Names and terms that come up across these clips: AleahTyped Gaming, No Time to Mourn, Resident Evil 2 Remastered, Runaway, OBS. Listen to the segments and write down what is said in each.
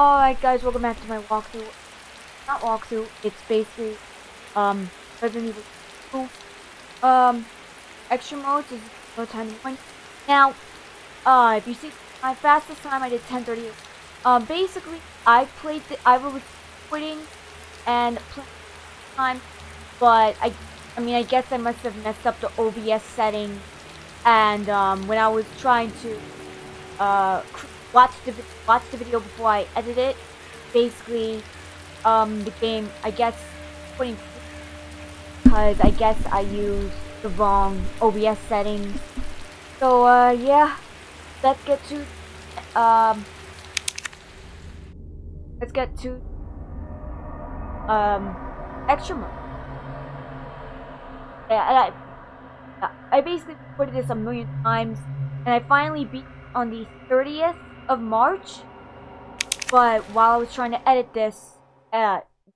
Alright guys, welcome back to my walkthrough. Not walkthrough, it's basically Resident Evil 2. Extra modes is No Time to Mourn. Now, if you see my fastest time, I did 10:38. Basically, I was quitting and playing time, but I guess I must have messed up the OBS setting, and when I was trying to watch the video before I edit it, basically, the game, I guess, quitting because I guess I used the wrong OBS settings. So yeah, let's get to extra mode. Yeah, and I basically recorded this a million times, and I finally beat on the 30th of March. But while I was trying to edit this,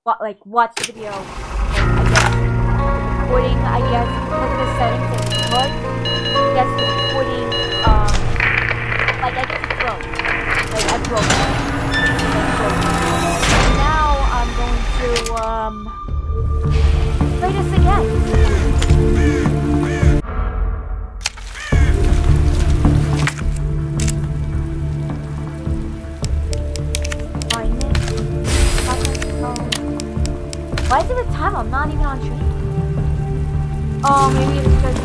watch the video, I guess, because of the settings that you put, the recording, I broke it. Now I'm going to play this again. Why is it with time? I'm not even on train. Oh, maybe it's because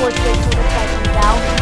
force break so this guy comes out.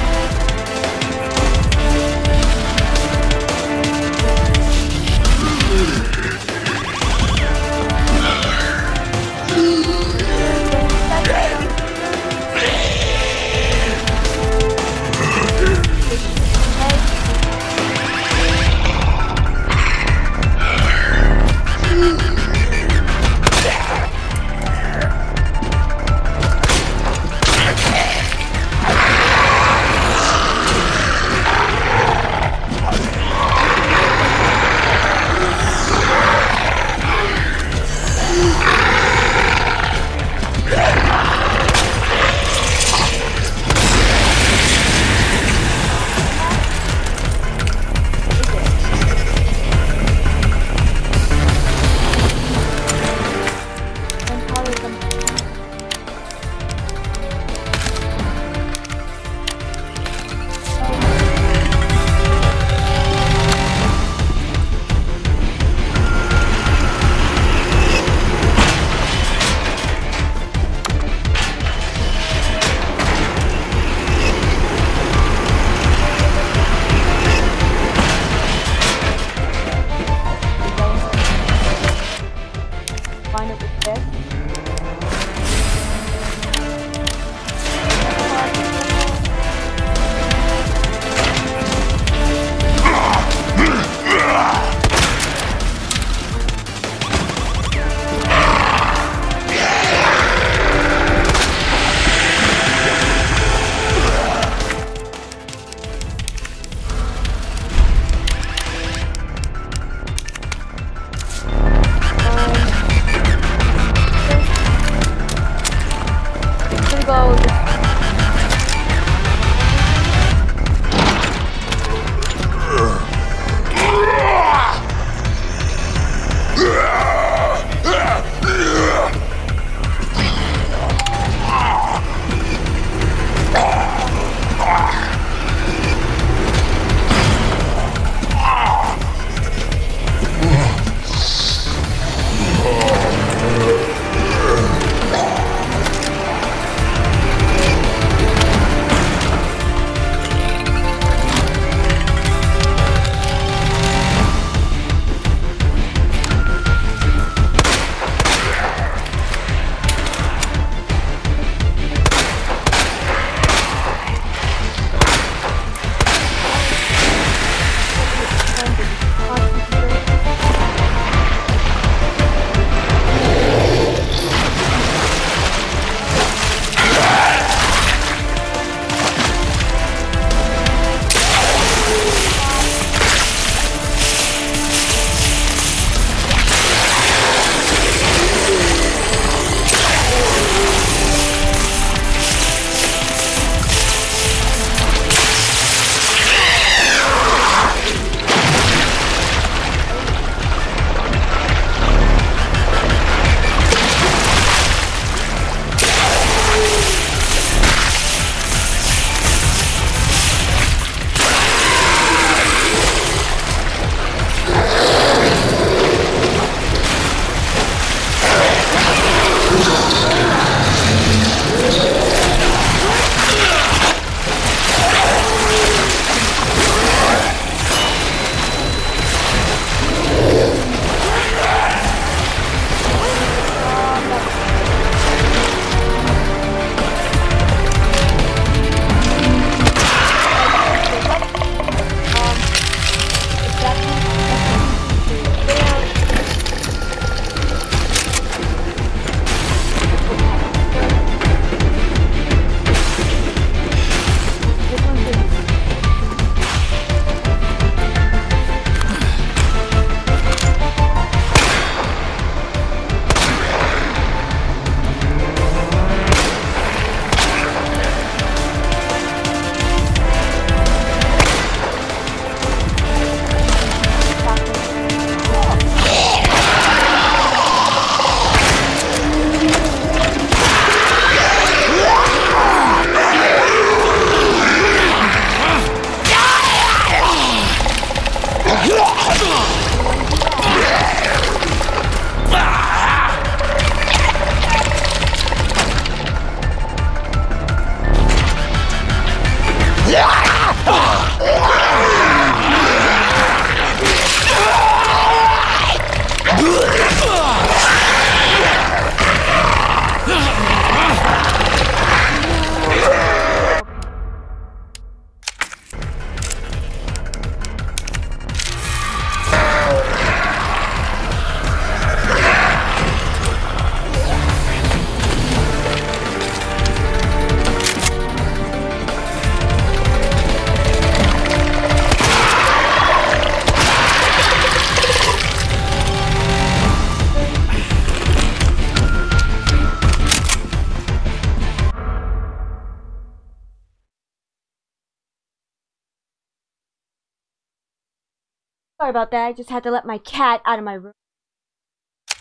Sorry about that, I just had to let my cat out of my room.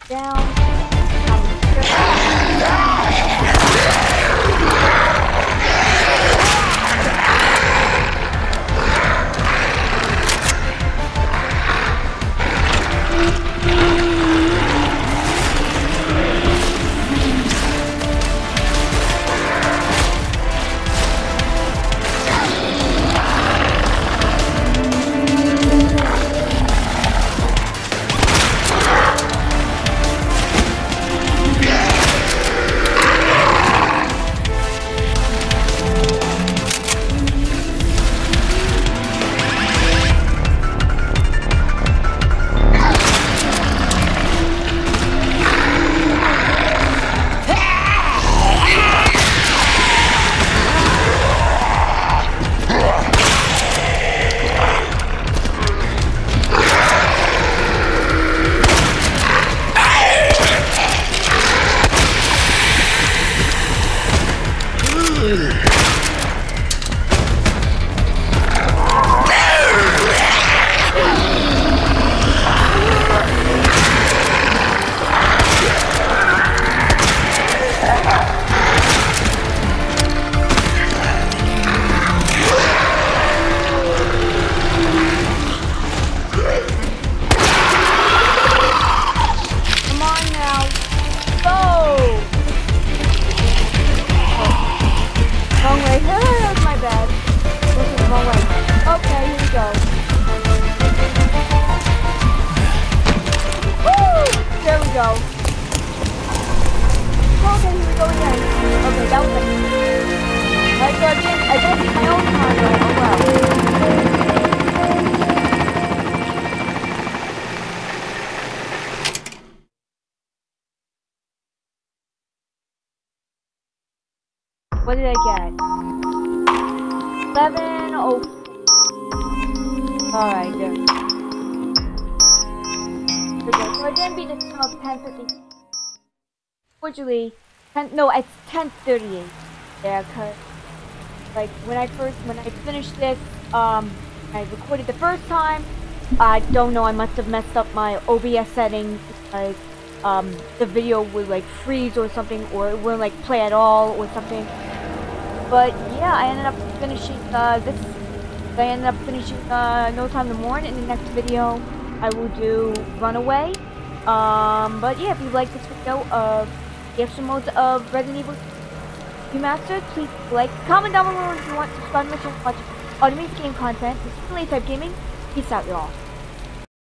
Down. What did I get? 11 oh. Alright, there we go. Okay, so I didn't beat the time of 10:50. Fortunately, it's 10:38. Yeah, cause like when I finished this, I recorded the first time. I don't know, I must have messed up my OBS settings because the video would like freeze or something, or it wouldn't like play at all or something. But yeah, I ended up finishing No Time to Mourn. In the next video, I will do Runaway. But yeah, if you like this video of the extra modes of Resident Evil 2 Remastered, please like, comment down below if you want, subscribe to my channel, watch automated game content. This is AleahTyped Gaming. Peace out, y'all.